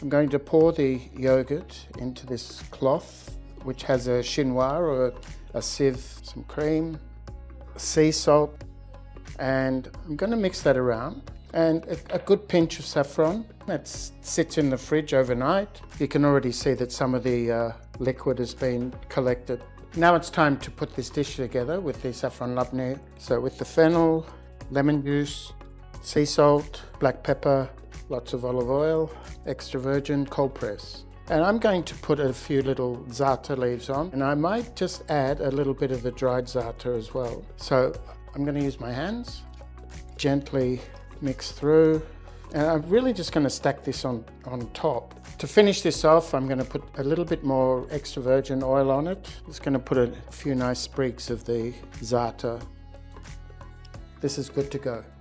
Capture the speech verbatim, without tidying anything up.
I'm going to pour the yogurt into this cloth, which has a chinois or a, a sieve, some cream, sea salt, and I'm going to mix that around, and a, a good pinch of saffron. That sits in the fridge overnight. You can already see that some of the uh, liquid has been collected. Now it's time to put this dish together with the saffron labneh. So with the fennel, lemon juice, sea salt, black pepper, lots of olive oil, extra virgin, cold press. And I'm going to put a few little za'atar leaves on, and I might just add a little bit of the dried za'atar as well. So I'm going to use my hands, gently mix through, and I'm really just going to stack this on, on top. To finish this off, I'm going to put a little bit more extra virgin oil on it. Just going to put a few nice sprigs of the za'atar. This is good to go.